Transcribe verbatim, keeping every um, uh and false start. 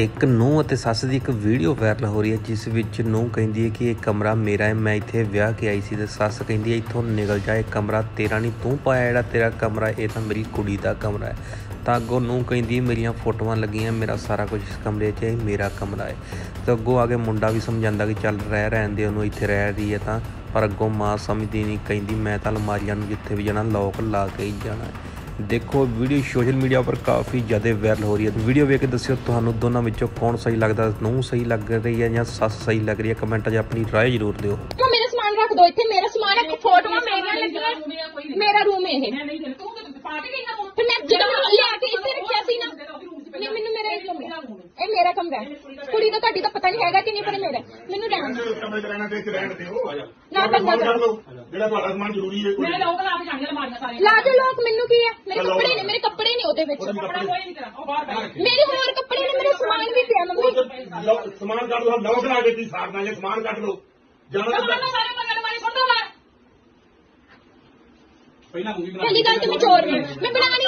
एक नूंह अते सस की एक वीडियो वायरल हो रही है जिस विच नूंह कहती है कि यह कमरा मेरा है, मैं इत्थे ब्याह के आई सी। तो सस कहती है इत्थों निकल जाए, कमरा तेरा नहीं तू पाया, जिहड़ा तेरा कमरा ये तो मेरी कुड़ी का कमरा है। तो अगों नूंह कहती मेरियां फोटोआं लगियां, मेरा सारा कुछ इस कमरे च है, मेरा कमरा है। तो अगों आगे मुंडा भी समझाता कि चल रह रहन दे, उहनूं इत्थे रह रही है। तो पर अगों माँ समझदी नहीं, कहती मैं तो अलमारियां नूं जिथे भी जाना लॉक ला के ही जाना है। देखो वीडियो सोशल मीडिया पर काफ़ी ज़्यादा वायरल हो रही है। वीडियो वेख के दस्सिओ तुहानूं दोनों विचों कौन सही लगता, नूंह सही लग रही है या सस सही लग रही है। कमेंट च अपनी राय जरूर दिओ। तो मेरा सामान रख दो इत्थे, मेरा सामान है, फोटोआं मेरियां लगियां, मेरा रूम है। मैं नहीं गल तूं पार्टी गई ना, फिर मैं जदों लेके इत्थे रखिया सी ना, मैं मैनूं मेरा ही कमरा है, ए मेरा कमरा है। कुड़ी दा तुहाडी दा पता नहीं हैगा कि नहीं, पर मेरा मैनूं रहण दो, कमरे च रहणा ते इत्थे रहण दिओ। आ जा ना बंदा कर दो जेहड़ा तुहाडा सामान जरूरी है। मैं लोक ला के जाणीआं अलमारियां सारीआं ला दे लोक, मैनूं की है, मेरे कपड़े ने, मेरे कपड़े ने ओदे विच, मेरे होर कपड़े ने, मेरा समान भी पिया। मम्मी समान कट लो, लॉक ला के ती सारना जे समान कट लो जाना तो सारे बंगले मारी सुट दो। मैं पहला मूवी बना पहली गल ते मैं चोर नहीं, मैं बना